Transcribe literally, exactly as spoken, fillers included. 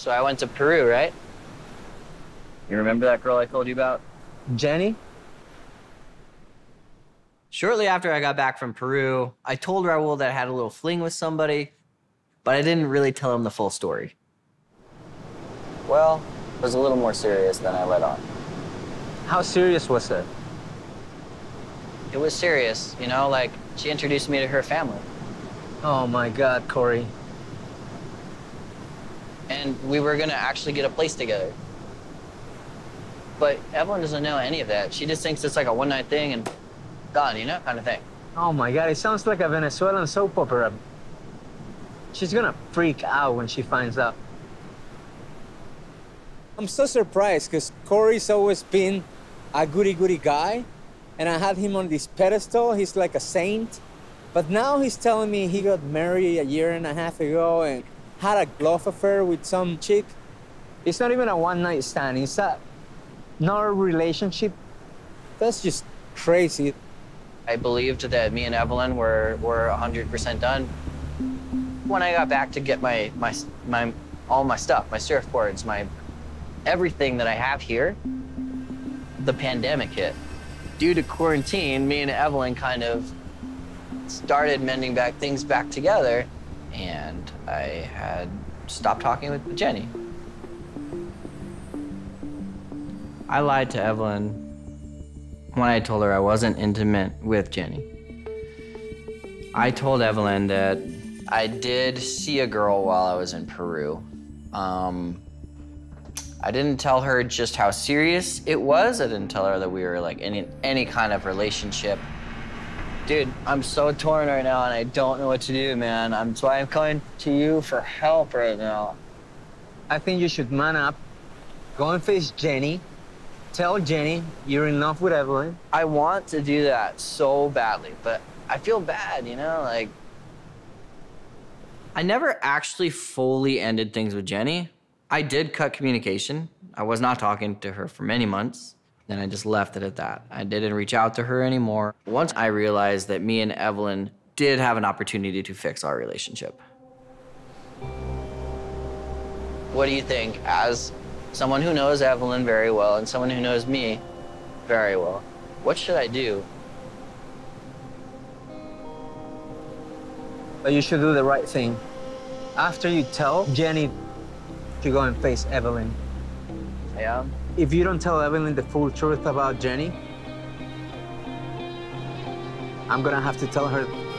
So I went to Peru, right? You remember that girl I told you about? Jenny? Shortly after I got back from Peru, I told Raul that I had a little fling with somebody, but I didn't really tell him the full story. Well, it was a little more serious than I let on. How serious was it? It was serious, you know, like she introduced me to her family. Oh my God, Corey. And we were gonna actually get a place together. But Evelyn doesn't know any of that. She just thinks it's like a one-night thing and done, you know, kind of thing. Oh my God, it sounds like a Venezuelan soap opera. She's gonna freak out when she finds out. I'm so surprised because Corey's always been a goody-goody guy, and I had him on this pedestal. He's like a saint. But now he's telling me he got married a year and a half ago and had a glove affair with some chick. It's not even a one-night stand. It's a, not a relationship. That's just crazy. I believed that me and Evelyn were were one hundred percent done. When I got back to get my my my all my stuff, my surfboards, my everything that I have here, the pandemic hit. Due to quarantine, me and Evelyn kind of started mending back things back together, and I had stopped talking with Jenny. I lied to Evelyn when I told her I wasn't intimate with Jenny. I told Evelyn that I did see a girl while I was in Peru. Um, I didn't tell her just how serious it was. I didn't tell her that we were like in any, any kind of relationship. Dude, I'm so torn right now and I don't know what to do, man. I'm, that's why I'm coming to you for help right now. I think you should man up, go and face Jenny, tell Jenny you're in love with Evelyn. I want to do that so badly, but I feel bad, you know, like. I never actually fully ended things with Jenny. I did cut communication. I was not talking to her for many months. Then I just left it at that. I didn't reach out to her anymore. Once I realized that me and Evelyn did have an opportunity to fix our relationship. What do you think, as someone who knows Evelyn very well and someone who knows me very well, what should I do? But you should do the right thing. After you tell Jenny to go and face Evelyn. Yeah. If you don't tell Evelyn the full truth about Jenny, I'm gonna have to tell her